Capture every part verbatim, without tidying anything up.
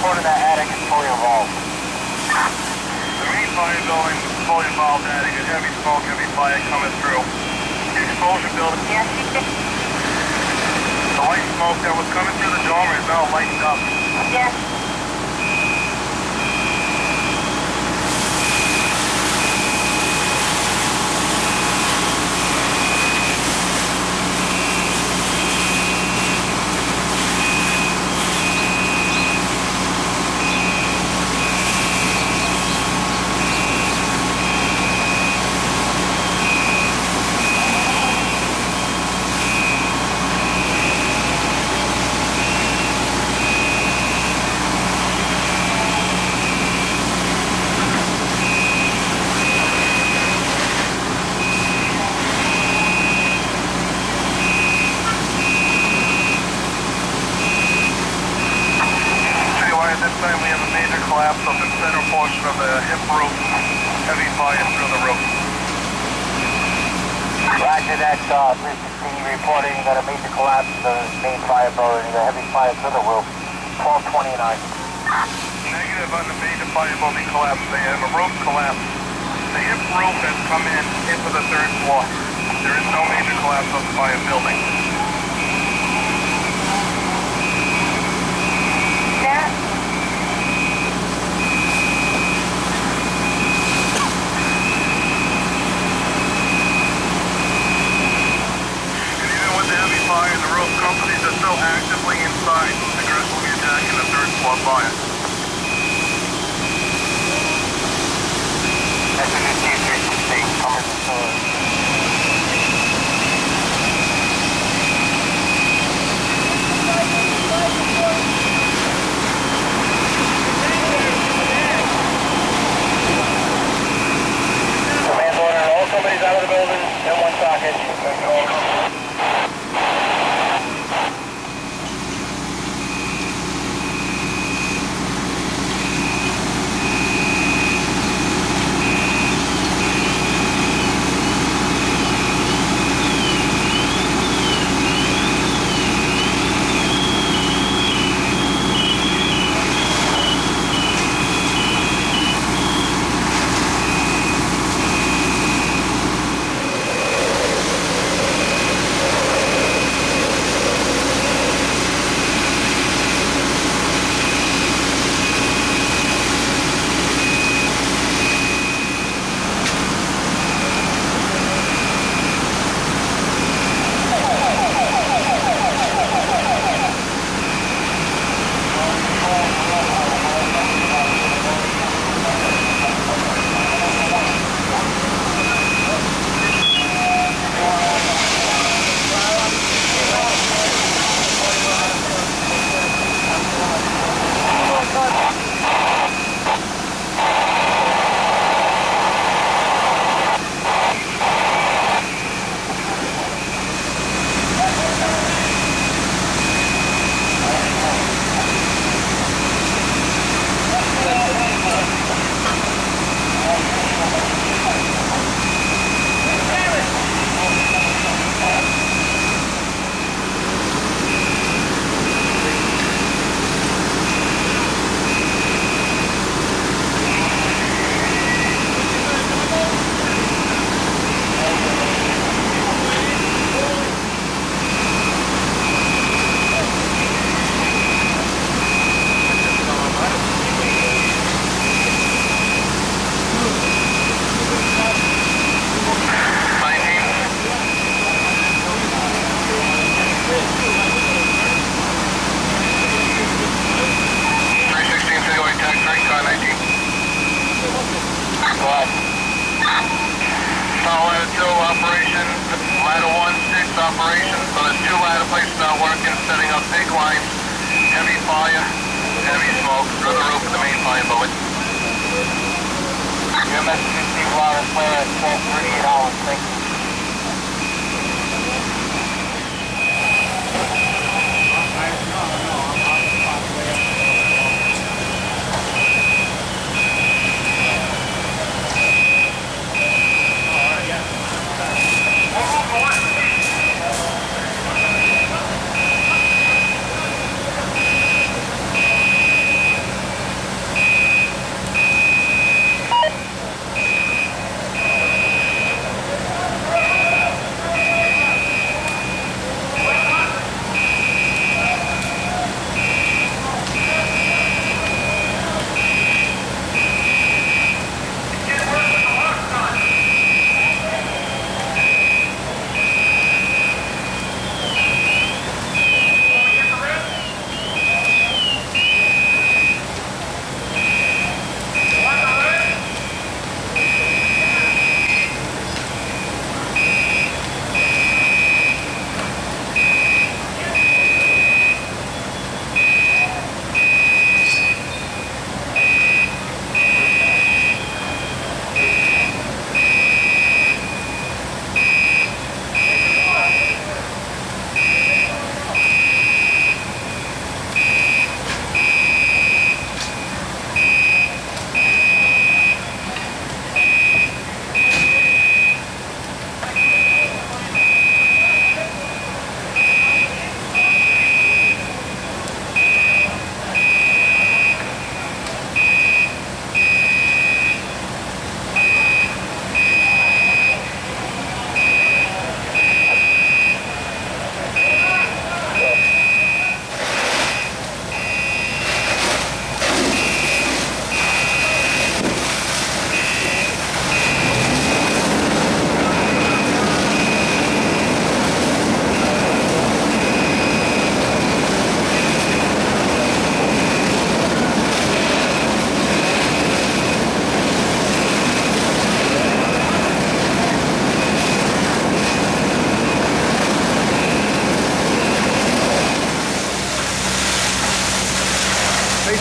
reported that attic is fully involved. The main fire building is fully involved attic. There's heavy smoke, heavy fire coming through. The exposure building. The light smoke that was coming through the dormer is now lightened up. Yes.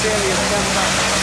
serious.